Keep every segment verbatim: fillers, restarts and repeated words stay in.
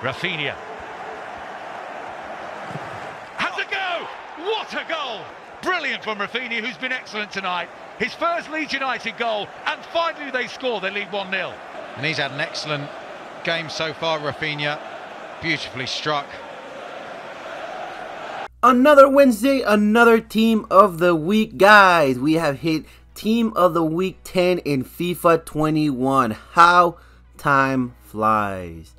Raphinha. Has a go! What a goal! Brilliant from Raphinha, who's been excellent tonight. His first Leeds United goal, and finally they score their league one nil. And he's had an excellent game so far, Raphinha. Beautifully struck. Another Wednesday, another Team of the Week. Guys, we have hit Team of the Week ten in FIFA twenty-one. How time flies.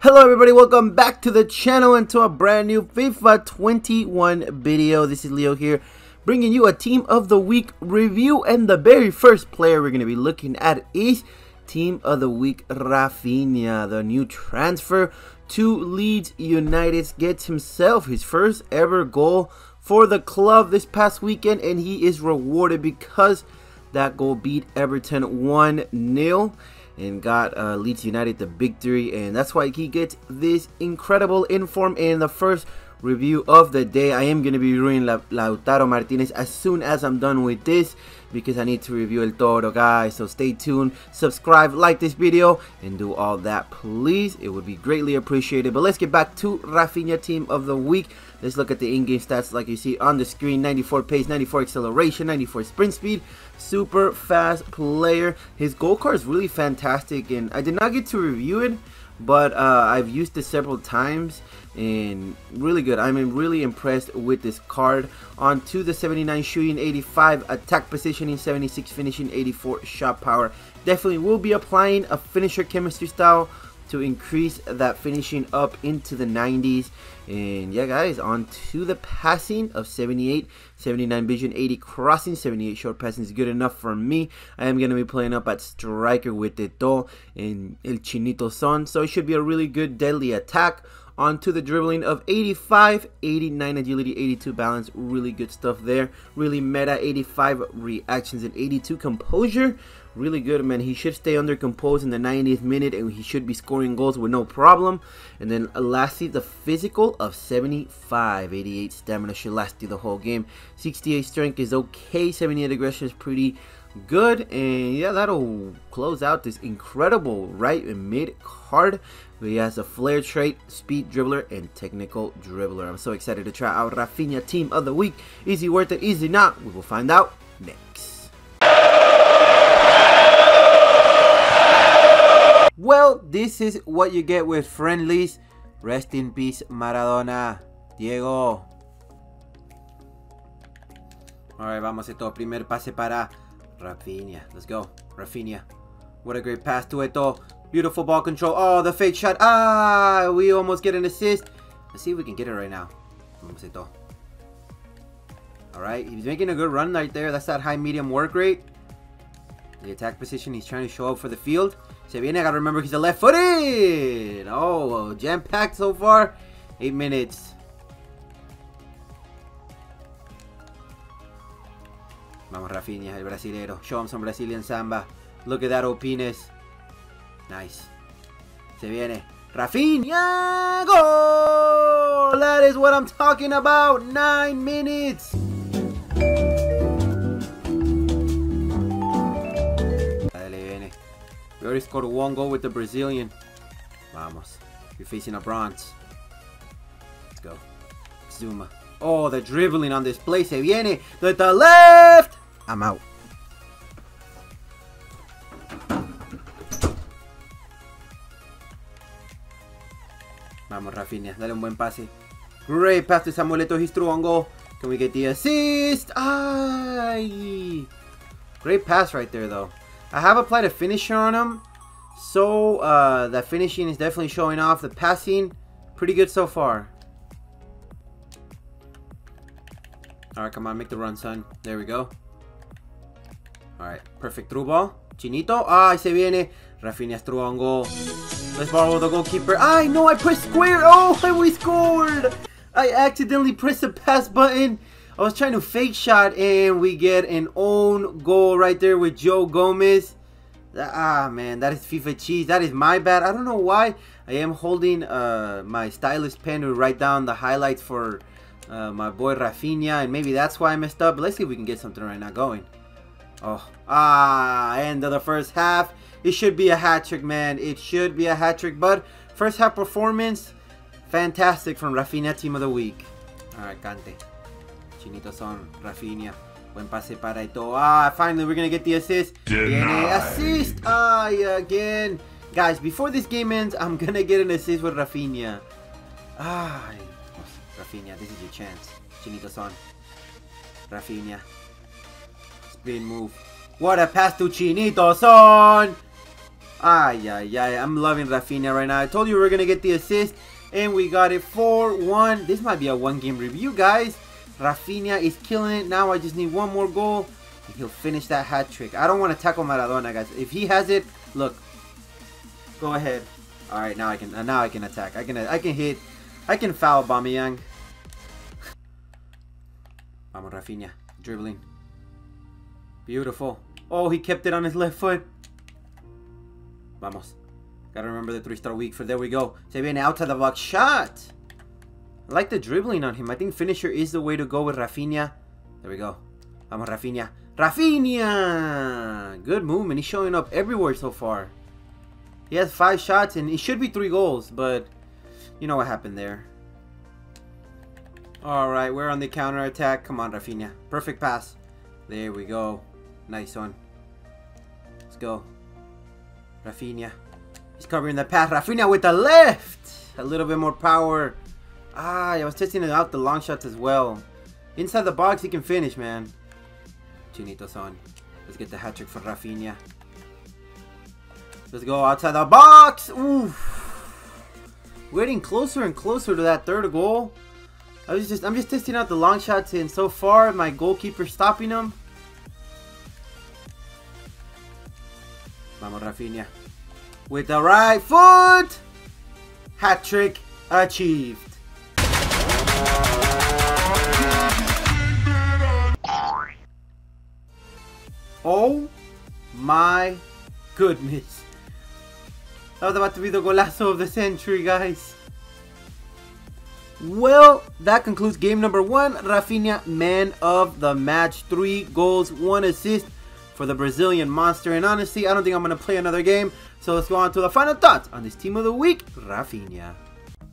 Hello everybody, welcome back to the channel and to a brand new FIFA twenty-one video. This is Leo here, bringing you a Team of the Week review, and the very first player we're going to be looking at is Team of the Week Raphinha, the new transfer to Leeds United, gets himself his first ever goal for the club this past weekend, and he is rewarded because that goal beat Everton one nil and got uh, Leeds United the victory, and that's why he gets this incredible inform in the first review of the day. I am going to be reviewing La Lautaro Martinez as soon as I'm done with this, because I need to review El Toro, guys. So stay tuned, subscribe, like this video, and do all that, please. It would be greatly appreciated. But let's get back to Raphinha Team of the Week. Let's look at the in-game stats like you see on the screen. ninety-four pace, ninety-four acceleration, ninety-four sprint speed. Super fast player. His goal card is really fantastic, and I did not get to review it, but uh, I've used it several times and really good. I'm really impressed with this card. On to the seventy-nine shooting, eighty-five attack positioning, seventy-six finishing, eighty-four shot power. Definitely will be applying a finisher chemistry style to increase that finishing up into the nineties. And yeah guys, on to the passing of seventy-eight, seventy-nine vision, eighty crossing, seventy-eight short passing is good enough for me. I am going to be playing up at striker with Eto'o and El Chinito Son, so it should be a really good deadly attack. On to the dribbling of eighty-five, eighty-nine agility, eighty-two balance, really good stuff there. Really meta, eighty-five reactions and eighty-two composure. Really good, man. He should stay under composed in the ninetieth minute, and he should be scoring goals with no problem. And then lastly, the physical of seventy-five, eighty-eight stamina should last through the whole game. sixty-eight strength is okay, seventy-eight aggression is pretty good, and yeah, that'll close out this incredible right and mid card. He has a flare trait, speed dribbler, and technical dribbler. I'm so excited to try out Raphinha Team of the Week. Is he worth it? Is he not? We will find out next. Well, this is what you get with friendlies. Rest in peace, Maradona. Diego. Alright, vamos a todo. Primer pase para Raphinha. Let's go. Raphinha. What a great pass to Eto'o. Beautiful ball control. Oh, the fake shot. Ah, we almost get an assist. Let's see if we can get it right now. Vamos Eto'o. Alright, he's making a good run right there. That's that high medium work rate. The attack position, he's trying to show up for the field. Se viene, I gotta remember he's a left footed. Oh, jam packed so far. Eight minutes. Vamos Raphinha, el brasileiro. Show him some Brazilian samba. Look at that opiness. Nice. Se viene. Raphinha! Goal! That is what I'm talking about. Nine minutes. We already scored one goal with the Brazilian. Vamos. You're facing a bronze. Let's go. Zuma. Oh, the dribbling on this play. Se viene. To the left. I'm out. Vamos, Raphinha. Dale un buen pase. Great pass to Samuelito. He's through on goal. Can we get the assist? Ay! Great pass right there, though. I have applied a finisher on him. So, uh, that finishing is definitely showing off. The passing, pretty good so far. Alright, come on. Make the run, son. There we go. Alright. Perfect through ball. Chinito. Ay, se viene. Raphinha's through on goal. Let's borrow the goalkeeper. I know I pressed square. Oh, and we scored. I accidentally pressed the pass button. I was trying to fake shot, and we get an own goal right there with Joe Gomez. Ah, man, that is FIFA cheese. That is my bad. I don't know why. I am holding uh, my stylus pen to write down the highlights for uh, my boy Raphinha, and maybe that's why I messed up. But let's see if we can get something right now going. Oh, ah, end of the first half. It should be a hat trick, man. It should be a hat trick. But first half performance, fantastic from Raphinha, team of the week. All right, Kante. Chinito son, Raphinha. Buen pase para Eto'o. Ah, finally we're going to get the assist. Denied. Assist. Ah, yeah, again. Guys, before this game ends, I'm going to get an assist with Raphinha. Ah, Raphinha, this is your chance. Chinito son. Raphinha. Spin move. What a pass to Chinito son. Ah, yeah, yeah. I'm loving Raphinha right now. I told you we were going to get the assist, and we got it four one. This might be a one-game review, guys. Raphinha is killing it. Now I just need one more goal, and he'll finish that hat trick. I don't want to tackle Maradona, guys. If he has it, look. Go ahead. All right, now I can. Uh, now I can attack. I can. Uh, I can hit. I can foul Aubameyang. Vamos, Raphinha. Dribbling. Beautiful. Oh, he kept it on his left foot. Vamos. Gotta remember the three-star week. For there we go. Se viene outside the box shot. I like the dribbling on him. I think finisher is the way to go with Raphinha. There we go. Vamos, Raphinha. Raphinha! Good movement. He's showing up everywhere so far. He has five shots, and it should be three goals, but you know what happened there. All right, we're on the counter-attack. Come on, Raphinha. Perfect pass. There we go. Nice one. Let's go. Raphinha. He's covering the pass. Raphinha with the left! A little bit more power. Ah, I was testing out the long shots as well. Inside the box, he can finish, man. Chinito son. Let's get the hat trick for Raphinha. Let's go outside the box. Oof. We're getting closer and closer to that third goal. I was just, I'm just testing out the long shots, and so far, my goalkeeper's stopping them. Vamos, Raphinha. With the right foot. Hat trick achieved. Oh my goodness. That was about to be the golazo of the century, guys. Well, that concludes game number one. Raphinha, man of the match. Three goals, one assist for the Brazilian monster. And honestly, I don't think I'm going to play another game. So let's go on to the final thoughts on this team of the week, Raphinha.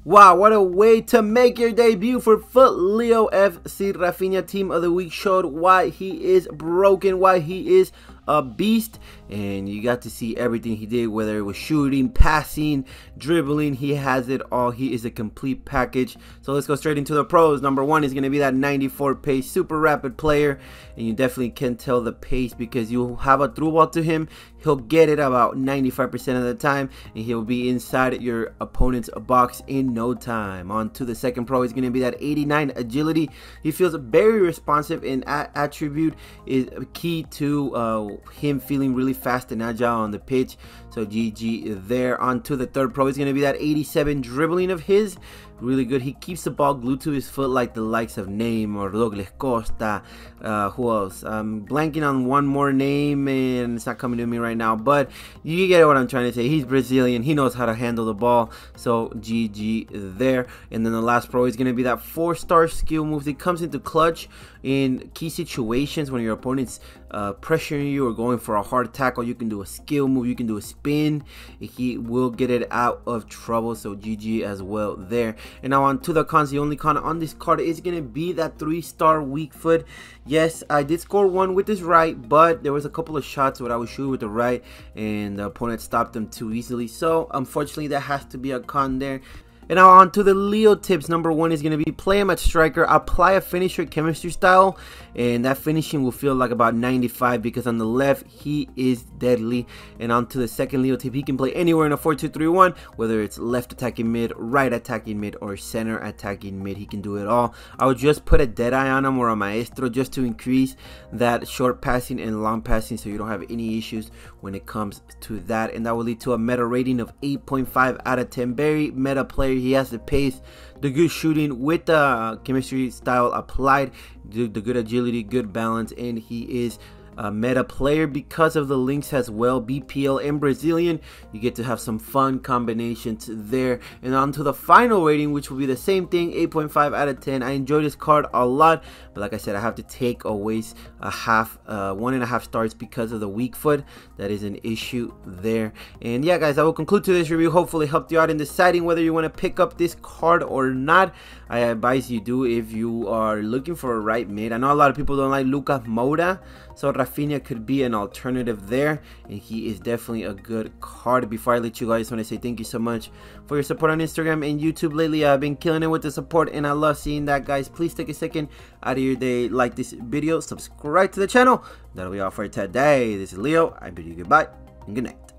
Wow, what a way to make your debut for FUTLeo F C. Raphinha, team of the week, showed why he is broken, why he is a beast, and you got to see everything he did, whether it was shooting, passing, dribbling. He has it all. He is a complete package. So let's go straight into the pros. Number one is going to be that ninety-four pace, super rapid player, and you definitely can tell the pace because you have a through ball to him, he'll get it about ninety-five percent of the time, and he'll be inside your opponent's box in no time. On to the second pro is going to be that eighty-nine agility. He feels very responsive, and that attribute is key to uh, him feeling really fast and agile on the pitch. So G G there. On to the third pro is going to be that eighty-seven dribbling of his. Really good. He keeps the ball glued to his foot like the likes of Neymar or Douglas Costa. Uh, who else? I'm blanking on one more name and it's not coming to me right now. But you get what I'm trying to say. He's Brazilian. He knows how to handle the ball. So G G there. And then the last pro is going to be that four-star skill move. It comes into clutch in key situations when your opponent's uh, pressuring you or going for a hard tackle. You can do a skill move. You can do a spin. He will get it out of trouble. So G G as well there. And now on to the cons. The only con on this card is going to be that three-star weak foot. Yes, I did score one with his right, but there was a couple of shots where I was shooting with the right, and the opponent stopped them too easily. So, unfortunately, that has to be a con there. And now on to the Leo tips. Number one is going to be play him at striker, apply a finisher chemistry style, and that finishing will feel like about ninety-five because on the left, he is deadly. And on to the second Leo tip, he can play anywhere in a four two three one, whether it's left attacking mid, right attacking mid, or center attacking mid. He can do it all. I would just put a dead eye on him or a maestro just to increase that short passing and long passing so you don't have any issues when it comes to that. And that will lead to a meta rating of eight point five out of ten. Very meta player. He has the pace, the good shooting with the chemistry style applied, the good agility, good balance, and he is uh, meta player because of the links as well, B P L and Brazilian. You get to have some fun combinations there. And on to the final rating, which will be the same thing, eight point five out of ten. I enjoy this card a lot, but like I said, I have to take away a half uh, one and a half stars because of the weak foot. That is an issue there. And yeah guys, I will conclude today's review. Hopefully helped you out in deciding whether you want to pick up this card or not. I advise you do if you are looking for a right mid. I know a lot of people don't like Lucas Moura, so Raphinha could be an alternative there, and he is definitely a good card. Before I let you go, I just want to say thank you so much for your support on Instagram and YouTube lately. I've been killing it with the support and I love seeing that, guys. Please take a second out of your day, like this video, subscribe to the channel. That'll be all for today. This is Leo. I bid you goodbye and good night.